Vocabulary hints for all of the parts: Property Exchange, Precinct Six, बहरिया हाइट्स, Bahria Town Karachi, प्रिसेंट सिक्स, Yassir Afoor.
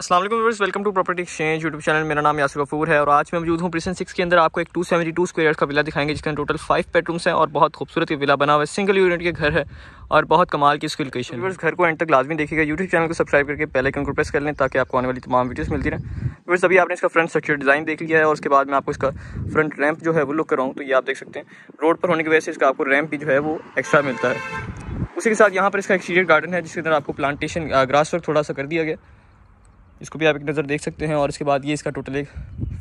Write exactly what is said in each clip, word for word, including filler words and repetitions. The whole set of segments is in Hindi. अस्सलाम वालेकुम viewers, welcome to property exchange YouTube channel. मेरा नाम यासिर अफूर है और आज मैं मौजूद हूँ प्रिसेंट सिक्स के अंदर। आपको एक दो सौ बहत्तर स्क्वायर यार्ड का विला दिखाएंगे जिसके अंदर टोटल फाइव बेडरूम्स हैं और बहुत खूबसूरत ये विला बना हुआ है। सिंगल यूनिट के घर है और बहुत कमाल की इसकी लोकेशन। व्यूअर्स घर को एंड तक लाजमी देखिएगा, यूट्यूब चैनल को सब्सक्राइब करके पहले आइकन को प्रेस कर लें ताकि आपको आने वाली तमाम वीडियोस मिलती रहें। व्यूअर्स अभी आपने इसका फ्रंट स्ट्रक्चर डिज़ाइन देख लिया है और उसके बाद मैं आपको इसका फ्रंट रैंप जो है वो लुक कराऊँ। तो ये आप देख सकते हैं, रोड पर होने की वजह से इसका आपको रैंप भी जो है वो एक्स्ट्रा मिलता है। उसी के साथ यहाँ पर इसका एक्सटीरियर गार्डन है जिसके अंदर आपको प्लांटेशन ग्रास वर्क थोड़ा सा कर दिया गया, इसको भी आप एक नज़र देख सकते हैं। और इसके बाद ये इसका टोटल एक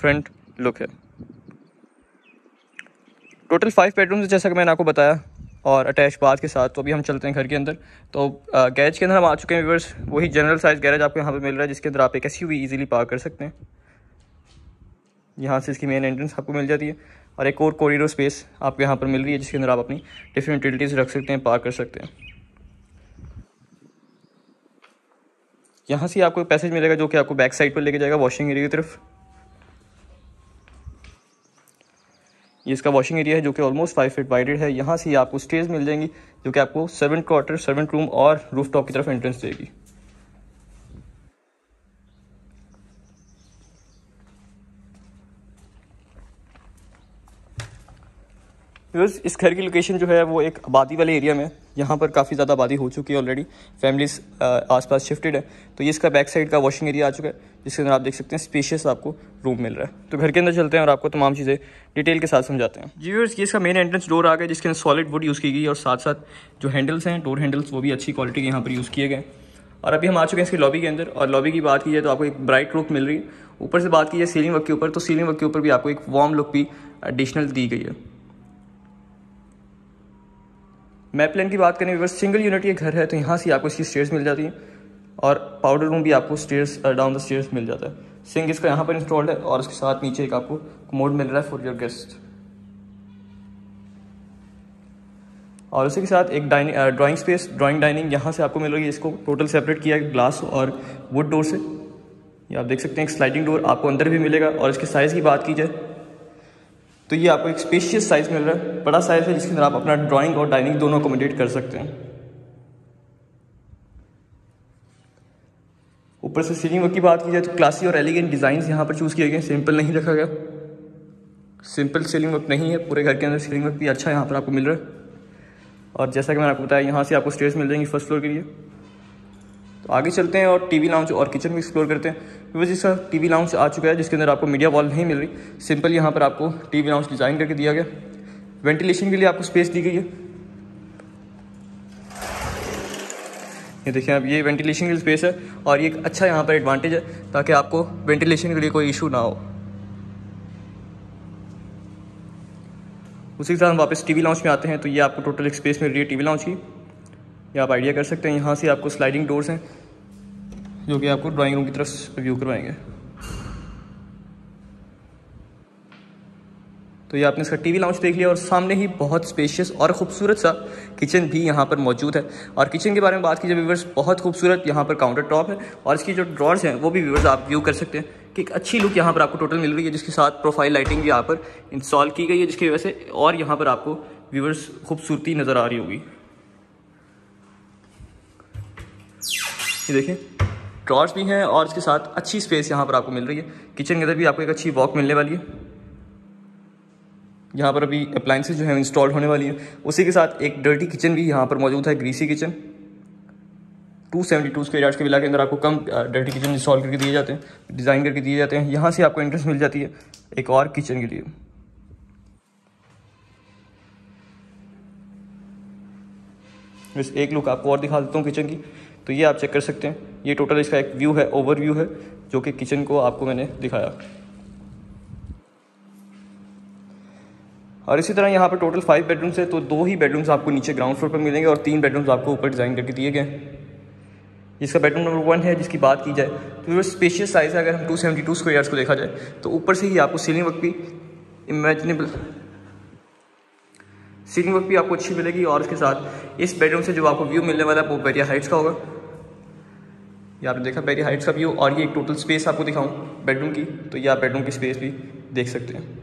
फ्रंट लुक है। टोटल फाइव बेडरूम्स जैसा कि मैंने आपको बताया और अटैच बाथ के साथ। तो अभी हम चलते हैं घर के अंदर। तो गैरेज के अंदर हम आ चुके हैं व्यूअर्स, वही जनरल साइज़ गैरेज आपको यहाँ पे मिल रहा है जिसके अंदर आप एक एसयूवी इजीली पार्क कर सकते हैं। यहाँ से इसकी मेन एंट्रेंस आपको मिल जाती है और एक और कॉरिडोर स्पेस आपको यहाँ पर मिल रही है जिसके अंदर आप अपनी डिफरेंट यूटिलिटीज़ रख सकते हैं, पार्क कर सकते हैं। यहाँ से आपको पैसेज मिलेगा जो कि आपको बैक साइड पर लेके जाएगा वॉशिंग एरिया की तरफ। ये इसका वॉशिंग एरिया है जो कि ऑलमोस्ट फाइव फीट वाइडेड है। यहाँ से आपको स्टेज मिल जाएंगी जो कि आपको सर्वेंट क्वार्टर, सर्वेंट रूम और रूफटॉप की तरफ एंट्रेंस देगी। इस घर की लोकेशन जो है वो एक आबादी वाले एरिया में, यहाँ पर काफ़ी ज़्यादा आबादी हो चुकी है ऑलरेडी, फैमिलीज आसपास शिफ्टेड है। तो ये इसका बैक साइड का वॉशिंग एरिया आ चुका है जिसके अंदर आप देख सकते हैं स्पेशियस आपको रूम मिल रहा है। तो घर के अंदर चलते हैं और आपको तमाम चीज़ें डिटेल के साथ समझाते हैं। जी व्यूअर्स ये इसका मेन एंट्रेंस डोर आ गया जिसके अंदर सॉलिड वुड यूज़ की गई और साथ साथ जो हैंडल्स हैं, डोर हैंडल्स, वो भी अच्छी क्वालिटी के यहाँ पर यूज़ किए गए। और अभी हम आ चुके हैं इसकी लॉबी के अंदर और लॉबी की बात की जाए तो आपको एक ब्राइट लुक मिल रही है। ऊपर से बात की जाए सीलिंग वर्क के ऊपर, तो सीलिंग वर्क के ऊपर भी आपको एक वार्म लुक भी एडिशनल दी गई है। मैप प्लान की बात करें व्यूअर्स, सिंगल यूनिट ये घर है तो यहाँ से आपको इसकी स्टेयर्स मिल जाती है और पाउडर रूम भी आपको स्टेयर्स डाउन द स्टेयर्स मिल जाता है। सिंक इसका यहाँ पर इंस्टॉल्ड है और उसके साथ नीचे एक आपको कमोड मिल रहा है फॉर योर गेस्ट। और उसी के साथ एक dining drawing space, drawing dining यहाँ से आपको मिल रही है। इसको टोटल सेपरेट किया है ग्लास और वुड डोर से। ये आप देख सकते हैं एक स्लाइडिंग डोर आपको अंदर भी मिलेगा। और इसके साइज़ की बात की जाए तो ये आपको एक स्पेशियस साइज़ मिल रहा है, बड़ा साइज़ है जिसके अंदर आप अपना ड्राइंग और डाइनिंग दोनों अकोमोडेट कर सकते हैं। ऊपर से सीलिंग वर्क की बात की जाए तो क्लासी और एलिगेंट डिज़ाइंस यहाँ पर चूज़ किए गए, सिंपल नहीं रखा गया। सिंपल सीलिंग वर्क नहीं है, पूरे घर के अंदर सीलिंग वर्क भी अच्छा यहाँ पर आपको मिल रहा है। और जैसा कि मैंने आपको बताया यहाँ से आपको स्टेयर्स मिल जाएंगी फर्स्ट फ्लोर के लिए। तो आगे चलते हैं और टीवी लाउंज और किचन भी एक्सप्लोर करते हैं। बिकॉज इसका टीवी लाउंज आ चुका है जिसके अंदर आपको मीडिया वॉल नहीं मिल रही, सिंपल यहाँ पर आपको टीवी लाउंज डिज़ाइन करके दिया गया। वेंटिलेशन के लिए आपको स्पेस दी गई है। ये देखिए आप, ये वेंटिलेशन के लिए स्पेस है और ये एक अच्छा यहाँ पर एडवांटेज है ताकि आपको वेंटिलेशन के लिए कोई इशू ना हो। उसी के साथ हम वापस टीवी लाउंज में आते हैं तो ये आपको टोटल एक स्पेस मिल रही है टीवी लाउंज की। ये आप आइडिया कर सकते हैं। यहाँ से आपको स्लाइडिंग डोर्स हैं जो कि आपको ड्राइंग रूम की तरफ व्यू करवाएंगे। तो ये आपने इसका टीवी लाउंज देख लिया और सामने ही बहुत स्पेशियस और खूबसूरत सा किचन भी यहाँ पर मौजूद है। और किचन के बारे में बात की जाए व्यूअर्स, बहुत खूबसूरत यहाँ पर काउंटर टॉप है और इसकी जो ड्रॉर्स हैं वो भी व्यूअर्स आप व्यू कर सकते हैं कि एक अच्छी लुक यहाँ पर आपको टोटल मिल रही है जिसके साथ प्रोफाइल लाइटिंग भी यहाँ पर इंस्टॉल की गई है जिसकी वजह से और यहाँ पर आपको व्यूअर्स खूबसूरती नज़र आ रही होगी। ये देखें ड्रॉर्स भी हैं और इसके साथ अच्छी स्पेस यहाँ पर आपको मिल रही है। किचन के अंदर भी आपको एक अच्छी वॉक मिलने वाली है। यहाँ पर अभी अप्लाइंसेज जो है इंस्टॉल होने वाली है। उसी के साथ एक डर्टी किचन भी यहाँ पर मौजूद है, ग्रीसी किचन। दो सौ बहत्तर स्क्वायर यार्ड्स के विला के अंदर आपको कम डर्टी किचन इंस्टॉल करके दिए जाते हैं, डिज़ाइन करके दिए जाते हैं। यहाँ से आपको एंट्रेंस मिल जाती है एक और किचन के लिए। बस एक लुक आपको और दिखा देता हूँ किचन की, तो ये आप चेक कर सकते हैं। ये टोटल इसका एक व्यू है, ओवर व्यू है जो कि किचन को आपको मैंने दिखाया। और इसी तरह यहाँ पर टोटल फाइव बेडरूम्स है तो दो ही बेडरूम्स आपको नीचे ग्राउंड फ्लोर पर मिलेंगे और तीन बेडरूम्स आपको ऊपर डिज़ाइन करके दिए गए। इसका बेडरूम नंबर वन है जिसकी बात की जाए तो वो स्पेशियस साइज़ है। अगर हम two seventy two square yards को देखा जाए तो ऊपर से ही आपको सीलिंग वर्क भी इमेजिनेबल सीलिंग वर्क भी आपको अच्छी मिलेगी। और उसके साथ इस बेडरूम से जो आपको व्यू मिलने वाला है वो बहरिया हाइट्स का होगा। ये आपने देखा बहरिया हाइट्स का व्यू। और ये एक टोटल स्पेस आपको दिखाऊं बेडरूम की, तो ये आप बेडरूम की स्पेस भी देख सकते हैं।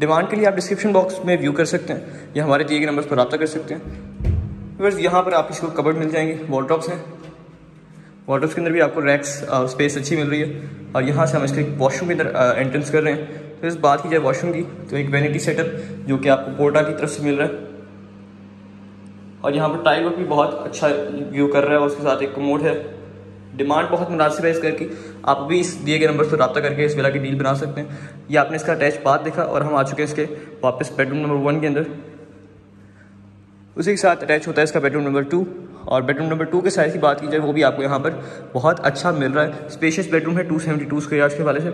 डिमांड के लिए आप डिस्क्रिप्शन बॉक्स में व्यू कर सकते हैं या हमारे दिए गए नंबर पर रब्ता कर सकते हैं। बस यहाँ पर आप इसको कबर्ड मिल जाएंगे, वॉलड्रॉप्स हैं। वाटर्स के अंदर भी आपको रैक्स स्पेस अच्छी मिल रही है। और यहाँ से हम इसके वॉशरूम के अंदर एंट्रेंस कर रहे हैं। तो इस बात की जाए वॉशरूम की, तो एक वैनिटी सेटअप जो कि आपको पोर्टा की तरफ से मिल रहा है। और यहाँ पर टाइल वर्क भी बहुत अच्छा व्यू कर रहा है और उसके साथ एक कमोड है। डिमांड बहुत मुनासिब है इस घर की। आप भी इस दिए गए नंबर पर रब्ता करके इस विला की डील बना सकते हैं। ये आपने इसका अटैच बाथ देखा और हम आ चुके हैं इसके वापस बेडरूम नंबर वन के अंदर। उसी के साथ अटैच होता है इसका बेडरूम नंबर टू। और बेडरूम नंबर टू के साइज़ की बात की जाए वो भी आपको यहाँ पर बहुत अच्छा मिल रहा है। स्पेशियस बेडरूम है two seventy two square yard के हवाले से।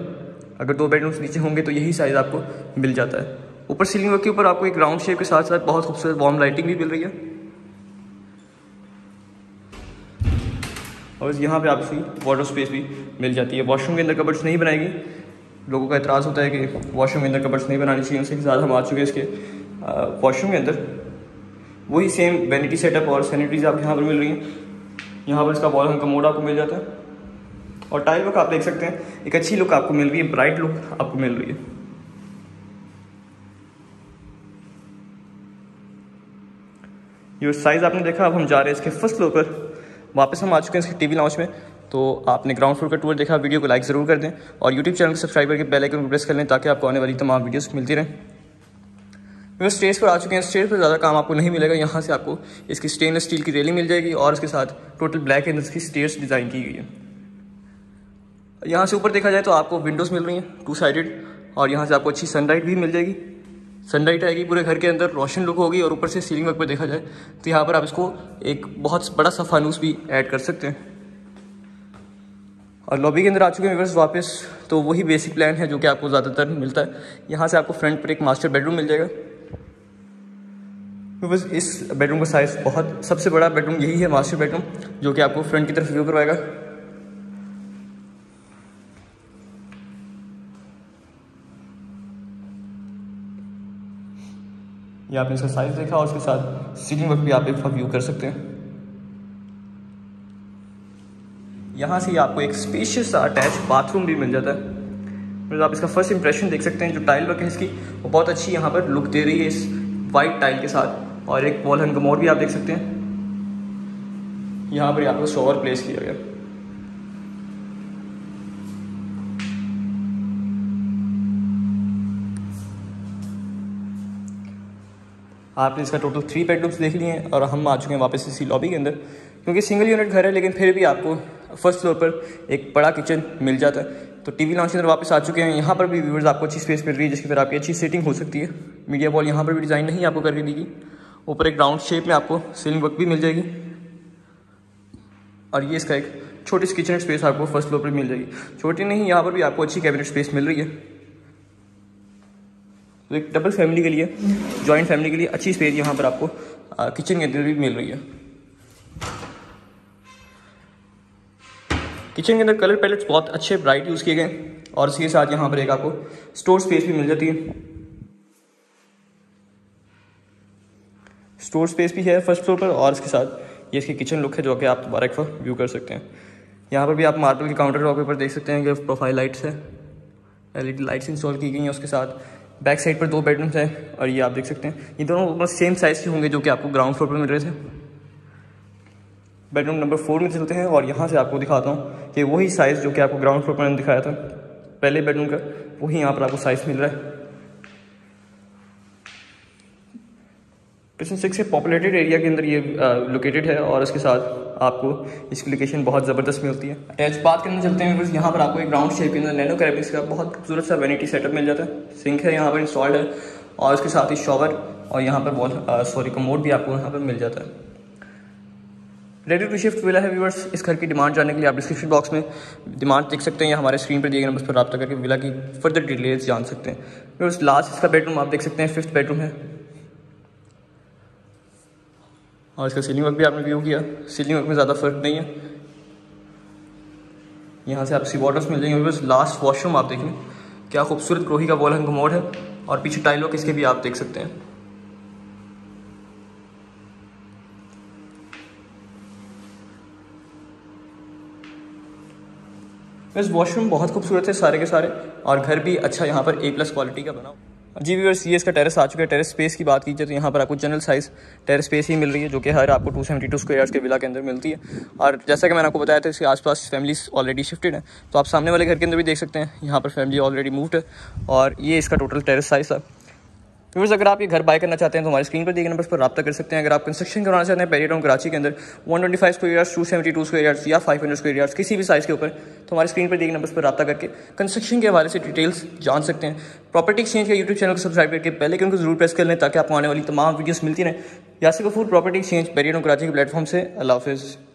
अगर दो बेडरूम्स नीचे होंगे तो यही साइज़ आपको मिल जाता है। ऊपर सीलिंग वर्क के ऊपर आपको एक राउंड शेप के साथ साथ बहुत खूबसूरत वार्म लाइटिंग भी मिल रही है। और यहाँ पे आपकी वाटर स्पेस भी मिल जाती है। वॉशरूम के अंदर कबर्ड्स नहीं बनाएगी, लोगों का एतराज़ होता है कि वॉशरूम के अंदर कबर्ड्स नहीं बनानी चाहिए। उसके साथ हम आ चुके हैं इसके वॉशरूम के अंदर। वही सेम वैनिटी सेटअप और सैनिटरीज आप यहाँ पर मिल रही हैं। यहाँ पर इसका वॉल हैंग कमोड आपको मिल जाता है। और टाइल वर्क आप देख सकते हैं, एक अच्छी लुक आपको मिल रही है, ब्राइट लुक आपको मिल रही है। ये साइज़ आपने देखा। अब हम जा रहे हैं इसके फर्स्ट फ्लोर पर। वापस हम आ चुके हैं इसके टीवी लाउंज में। तो आपने ग्राउंड फ्लोर का टूर देखा, वीडियो को लाइक ज़रूर कर दें और यूट्यूब चैनल को सब्सक्राइब करके बेल आइकन को प्रेस कर लें ताकि आपको आने वाली तमाम वीडियोस मिलती रहें। वे स्टेज पर आ चुके हैं। स्टेज पर ज़्यादा काम आपको नहीं मिलेगा। यहाँ से आपको इसकी स्टेनलेस स्टील की रेलिंग मिल जाएगी और उसके साथ टोटल ब्लैक एंड इसकी स्टेयर्स डिज़ाइन की गई है। यहाँ से ऊपर देखा जाए तो आपको विंडोज़ मिल रही हैं टू साइडेड और यहाँ से आपको अच्छी सनलाइट भी मिल जाएगी। सनलाइट आएगी, पूरे घर के अंदर रोशन लुक होगी। और ऊपर से सीलिंग वर्क पर देखा जाए तो यहाँ पर आप इसको एक बहुत बड़ा सा फानूस भी ऐड कर सकते हैं। और लॉबी के अंदर आ चुके हैं व्यूअर्स वापस। तो वही बेसिक प्लान है जो कि आपको ज़्यादातर मिलता है। यहाँ से आपको फ्रंट पर एक मास्टर बेडरूम मिल जाएगा। व्यूअर्स इस बेडरूम का साइज़ बहुत सबसे बड़ा बेडरूम यही है, मास्टर बेडरूम, जो कि आपको फ्रंट की तरफ व्यू करवाएगा। ये आपने इसका साइज़ देखा और उसके साथ सीलिंग वर्क भी आप एक बार व्यू कर सकते हैं। यहाँ से आपको एक स्पेशियस अटैच बाथरूम भी मिल जाता है। तो आप इसका फर्स्ट इंप्रेशन देख सकते हैं। जो टाइल वर्क है इसकी वो बहुत अच्छी यहाँ पर लुक दे रही है इस वाइट टाइल के साथ। और एक वॉल हैंग कमोड भी आप देख सकते हैं। यहाँ पर आपको शॉवर प्लेस किया गया। आपने इसका टोटल थ्री बेडरूम्स देख लिए हैं और हम आ चुके हैं वापस इसी लॉबी के अंदर। क्योंकि सिंगल यूनिट घर है लेकिन फिर भी आपको फर्स्ट फ्लोर पर एक बड़ा किचन मिल जाता है। तो टीवी लाउंज के अंदर वापस आ चुके हैं। यहाँ पर भी व्यूअर्स आपको अच्छी स्पेस मिल रही है जिसकी तरह आपकी अच्छी सेटिंग हो सकती है। मीडिया वॉल यहाँ पर भी डिज़ाइन नहीं आपको करके देगी। ऊपर एक राउंड शेप में आपको सीलिंग वर्क भी मिल जाएगी। और ये इसका एक छोटी सी किचन स्पेस आपको फर्स्ट फ्लोर पर मिल जाएगी। छोटी नहीं, यहाँ पर भी आपको अच्छी कैबिनेट स्पेस मिल रही है। तो एक डबल फैमिली के लिए, जॉइंट फैमिली के लिए अच्छी स्पेस यहाँ पर आपको किचन के अंदर भी मिल रही है। किचन के अंदर कलर पैलेट्स बहुत अच्छे ब्राइट यूज़ किए गए और इसके साथ यहाँ पर एक आपको स्टोर स्पेस भी मिल जाती है। स्टोर स्पेस भी है फर्स्ट फ्लोर पर और इसके साथ ये इसकी किचन लुक है जो कि आप दोबारा एक बार व्यू कर सकते हैं। यहाँ पर भी आप मार्बल के काउंटर टॉप के ऊपर देख सकते हैं कि प्रोफाइल लाइट्स है, एलईडी लाइट्स इंस्टॉल की गई हैं। उसके साथ बैक साइड पर दो बेडरूम्स हैं और ये आप देख सकते हैं। ये दोनों सेम साइज़ के होंगे जो कि आपको ग्राउंड फ्लोर पर मिल रहे थे। बेडरूम नंबर फोर में चलते हैं और यहाँ से आपको दिखाता हूँ कि वही साइज़ जो कि आपको ग्राउंड फ्लोर पर दिखाया था पहले बेडरूम का, वही यहाँ पर आपको साइज़ मिल रहा है। प्रिसिंक्ट सिक्स के पॉपुलेटेड एरिया के अंदर ये लोकेटेड है और इसके साथ आपको इसकी लोकेशन बहुत ज़बरदस्त मिलती है। अटैच बात करने चलते हैं फिर। यहाँ पर आपको एक राउंड शेप के अंदर नैनो कैबिनेट्स का बहुत खूबसूरत सा वैनिटी सेटअप मिल जाता है। सिंक है यहाँ पर इंस्टॉल्ड है और इसके साथ ही शॉवर और यहाँ पर वॉल सॉरी कमोड भी आपको यहाँ पर मिल जाता है। रेडी टू शिफ्ट विला है व्यूअर्स। इस घर की डिमांड जानने के लिए आप डिस्क्रिप्शन बॉक्स में डिमांड देख सकते हैं या हमारे स्क्रीन पर दिए गए नंबर पर रब्ता करके विला की फर्दर डिटेल्स जान सकते हैं। व्यूअर्स लास्ट इसका बेडरूम आप देख सकते हैं, फिफ्थ बेडरूम है और इसका सीलिंग वर्क भी आपने व्यू किया। सीलिंग वर्क में ज़्यादा फर्क नहीं है। यहाँ से आप सी वाटर्स मिल जाएंगे। बस लास्ट वॉशरूम आप देखें, क्या खूबसूरत क्रोही का वॉल हैंग कमोड है और पीछे टाइल वर्क इसके भी आप देख सकते हैं। बस वॉशरूम बहुत खूबसूरत है सारे के सारे और घर भी अच्छा यहाँ पर ए प्लस क्वालिटी का बना। जी व्यूअर्स, ये इसका टेरेस आ चुका है। टेरेस स्पेस की बात कीजिए तो यहाँ पर आपको जनरल साइज़ टेरेस स्पेस ही मिल रही है, जो कि हर आपको two seventy two square yards के विला के अंदर मिलती है। और जैसा कि मैंने आपको बताया था, इसके आसपास फैमिलीज ऑलरेडी शिफ्टेड हैं, तो आप सामने वाले घर के अंदर भी देख सकते हैं, यहाँ पर फैमिली ऑलरेडी मूव्ड है। और ये इसका टोटल टेरेस साइज़ है। व्यूअर्स, अगर आप ये घर बाय करना चाहते हैं तो हमारे स्क्रीन पर दिए गए नंबर्स पर रब्ता कर सकते हैं। अगर आप कंस्ट्रक्शन कराना चाहते हैं बहरिया टाउन कराची के अंदर one twenty five square yards, two seventy two square yards या फाइव हंड्रेड स्क्वायर यार्ड्स किसी भी साइज़ के ऊपर, तो हमारे स्क्रीन पर दिए गए नंबर्स पर रब्ता करके कंस्ट्रक्शन के हवाले से डिटेल्स जान सकते हैं। प्रॉपर्टी एक्सचेंज का यूट्यूब चैनल को सब्सक्राइब करके बेल आइकन को जरूर प्रेस कर लें ताकि आपको आने वाली तमाम वीडियोस मिलती रहें। Yasir अफूर, property exchange, Bahria town Karachi के प्लेटफॉर्म से। अल्लाह हाफिज़।